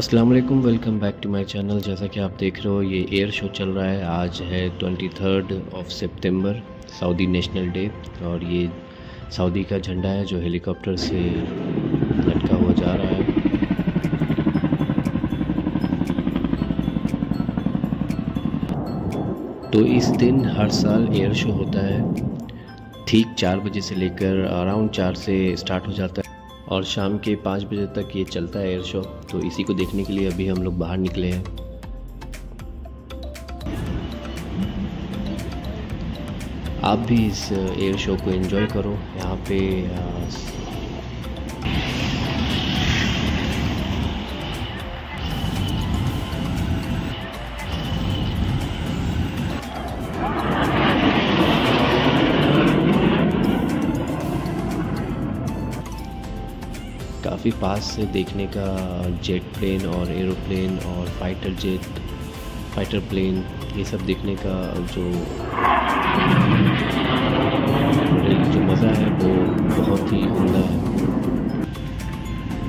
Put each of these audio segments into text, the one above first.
अस्सलाम वालेकुम, welcome back to my channel. जैसा कि आप देख रहे हो ये एयर शो चल रहा है। आज है 23 सितंबर, सऊदी नेशनल डे, और ये सऊदी का झंडा है जो हेलीकॉप्टर से लटका हुआ जा रहा है। तो इस दिन हर साल एयर शो होता है। ठीक 4 बजे से लेकर अराउंड 4 से स्टार्ट हो जाता है और शाम के 5 बजे तक ये चलता है एयर शो। तो इसी को देखने के लिए अभी हम लोग बाहर निकले हैं। आप भी इस एयर शो को एंजॉय करो। यहाँ पे काफ़ी पास से देखने का जेट प्लेन और एरोप्लेन और फाइटर प्लेन, ये सब देखने का जो मज़ा है वो बहुत ही उम्दा है।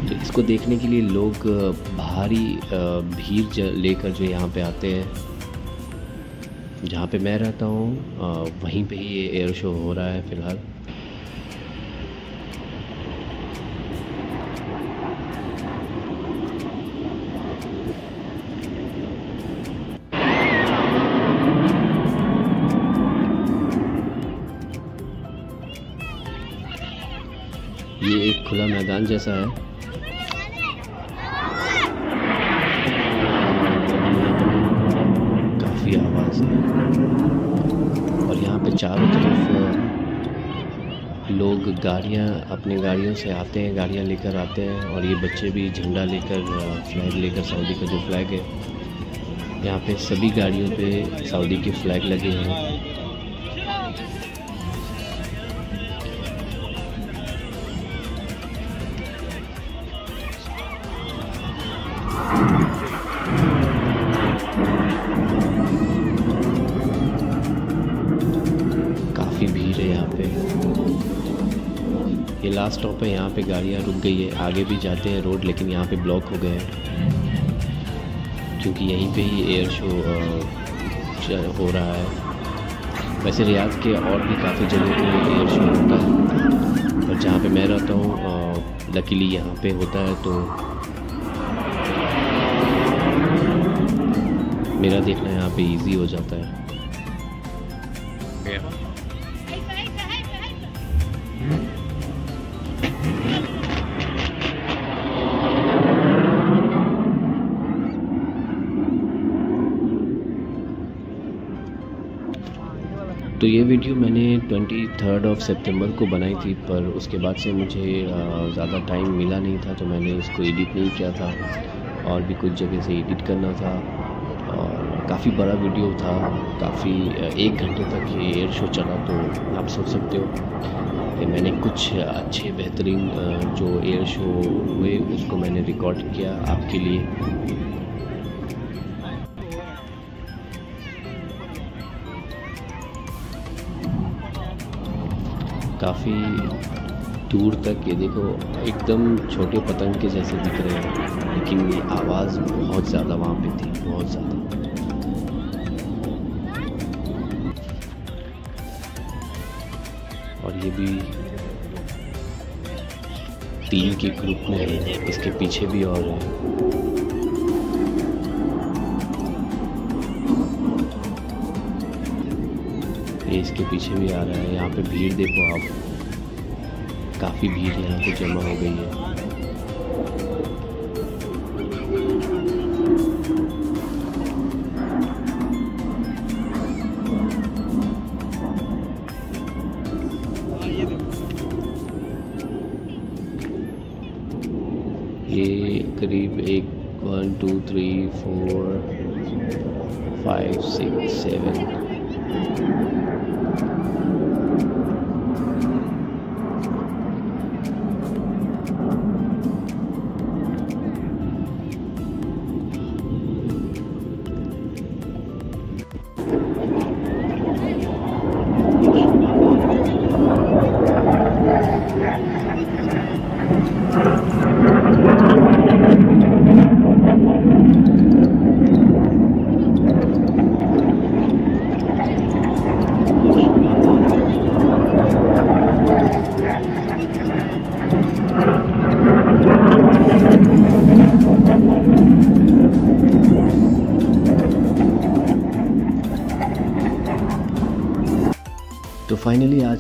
तो इसको देखने के लिए लोग भारी भीड़ लेकर जो यहाँ पे आते हैं। जहाँ पे मैं रहता हूँ वहीं पे ही ये एयर शो हो रहा है फ़िलहाल। ये एक खुला मैदान जैसा है। काफ़ी आवाज़ है और यहाँ पे चारों तरफ लोग अपने गाड़ियों से आते हैं, गाड़ियाँ लेकर आते हैं। और ये बच्चे भी झंडा लेकर, फ्लैग लेकर, सऊदी का जो फ्लैग है, यहाँ पे सभी गाड़ियों पे सऊदी के फ्लैग लगे हैं। ये लास्ट स्टॉप है, यहाँ पे गाड़ियाँ रुक गई है। आगे भी जाते हैं रोड, लेकिन यहाँ पे ब्लॉक हो गए हैं क्योंकि यहीं पे ही एयर शो हो रहा है। वैसे रियाद के और भी काफ़ी जगह पे एयर शो होता है, और जहाँ पे मैं रहता हूँ लकीली यहाँ पे होता है। तो मेरा देखना यहाँ पे ईजी हो जाता है। तो ये वीडियो मैंने 23 सितंबर को बनाई थी, पर उसके बाद से मुझे ज़्यादा टाइम मिला नहीं था, तो मैंने इसको एडिट नहीं किया था। और भी कुछ जगह से एडिट करना था और काफ़ी बड़ा वीडियो था। काफ़ी 1 घंटे तक ये एयर शो चला। तो आप सोच सकते हो मैंने कुछ अच्छे बेहतरीन जो एयर शो हुए उसको मैंने रिकॉर्ड किया आपके लिए। काफ़ी दूर तक ये देखो, एकदम छोटे पतंग के जैसे दिख रहे हैं, लेकिन ये आवाज़ बहुत ज़्यादा वहाँ पे थी, बहुत ज़्यादा। और ये भी 3 के ग्रुप में है, इसके पीछे भी और है। ये इसके पीछे भी आ रहा है। यहाँ पे भीड़ देखो आप, काफ़ी भीड़ यहाँ पे जमा हो गई है। ये करीब 1 2 3 4 5 6 7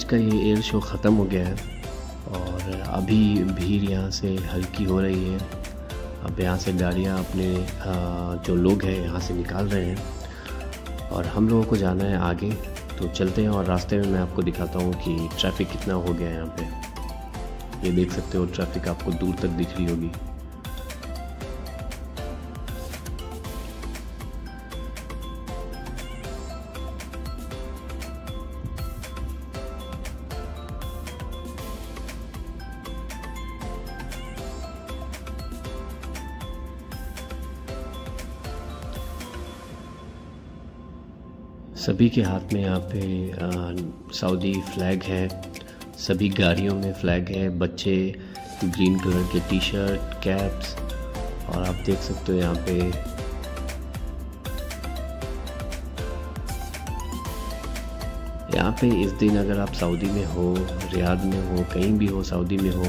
का ये एयर शो ख़त्म हो गया है और अभी भीड़ यहाँ से हल्की हो रही है। अब यहाँ से गाड़ियाँ अपने जो लोग हैं यहाँ से निकाल रहे हैं और हम लोगों को जाना है आगे, तो चलते हैं। और रास्ते में मैं आपको दिखाता हूँ कि ट्रैफिक कितना हो गया है यहाँ पे। ये देख सकते हो ट्रैफिक आपको दूर तक दिख रही होगी। सभी के हाथ में यहाँ पे सऊदी फ्लैग है, सभी गाड़ियों में फ्लैग है। बच्चे ग्रीन कलर के टी शर्ट, कैप्स, और आप देख सकते हो यहाँ पे इस दिन अगर आप सऊदी में हो, रियाद में हो, कहीं भी हो सऊदी में हो,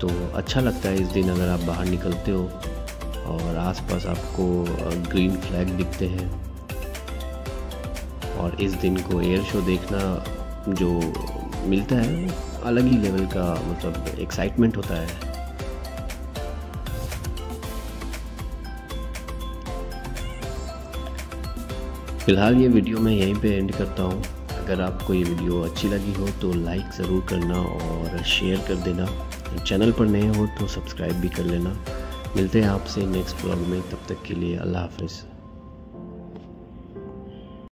तो अच्छा लगता है इस दिन अगर आप बाहर निकलते हो और आसपास आपको ग्रीन फ्लैग दिखते हैं। और इस दिन को एयर शो देखना जो मिलता है अलग ही लेवल का, मतलब एक्साइटमेंट होता है। फिलहाल ये वीडियो मैं यहीं पे एंड करता हूँ। अगर आपको ये वीडियो अच्छी लगी हो तो लाइक ज़रूर करना और शेयर कर देना। चैनल पर नए हो तो सब्सक्राइब भी कर लेना। मिलते हैं आपसे नेक्स्ट व्लॉग में, तब तक के लिए अल्लाह हाफिज़।